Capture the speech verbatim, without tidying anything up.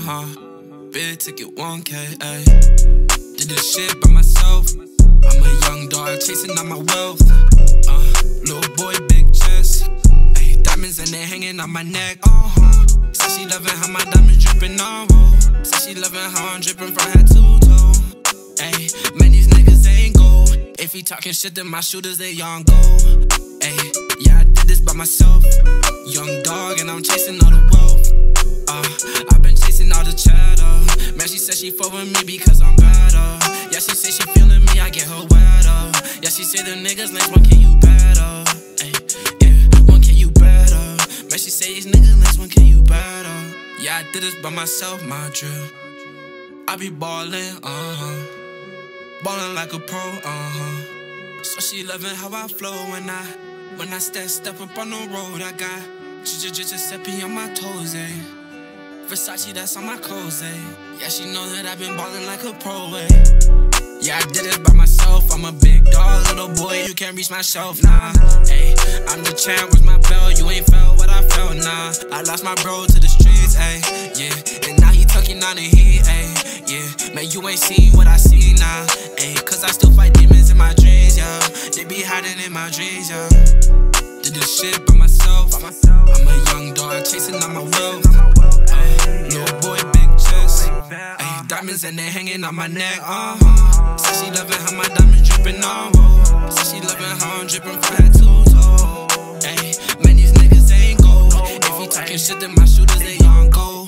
uh-huh. Big ticket one K, ayy. Did this shit by myself. I'm a young dog chasing out my wealth. Uh, little boy, big chest. Ayy, diamonds and they hanging on my neck, uh-huh. Said she loving how my diamonds dripping on roll. Said she loving how I'm dripping from head to toe. Ayy, man, these niggas ain't gold. If he talking shit, then my shooters, they young gold. Ayy, yeah, I did this by myself. Young dog, and I'm chasing all the wealth. Uh, I've been chasing all the chatter. Man, she said she fuck with me because I'm better. Yeah, she say she feeling me, I get her wetter. Yeah, she say the niggas next one, can you better? Ayy, yeah, one can you better? Man, she say these niggas next one, can you better? Yeah, I did this by myself, my drill. I be ballin', uh-huh. Ballin' like a pro, uh-huh. So she lovin' how I flow when I When I step, step up on the road. I got Giuseppe on my toes, eh? Versace, that's on my clothes, eh? Yeah, she know that I've been ballin' like a pro, eh? Yeah, I did it by myself. I'm a big dog, little boy, you can't reach my shelf, nah. Ayy, I'm the champ, where's my bell? You ain't felt what I felt, nah. I lost my bro to the streets, ayy, yeah. And now he tucking on the heat, ayy, yeah. Man, you ain't seen what I see, nah, ayy. Cause I still fight demons in my dreams, yeah. They be hiding in my dreams, yeah. Did this shit by myself. I'm a young dog chasing on my wealth. Uh, little boy, big chest. Ayy, diamonds and they hanging on my neck. Uh huh. Said she loving how my diamonds dripping on roll. Said she loving how I'm dripping from head to toe. Ayy, man, these niggas ain't gold. If you talking shit, then my shooters they on gold.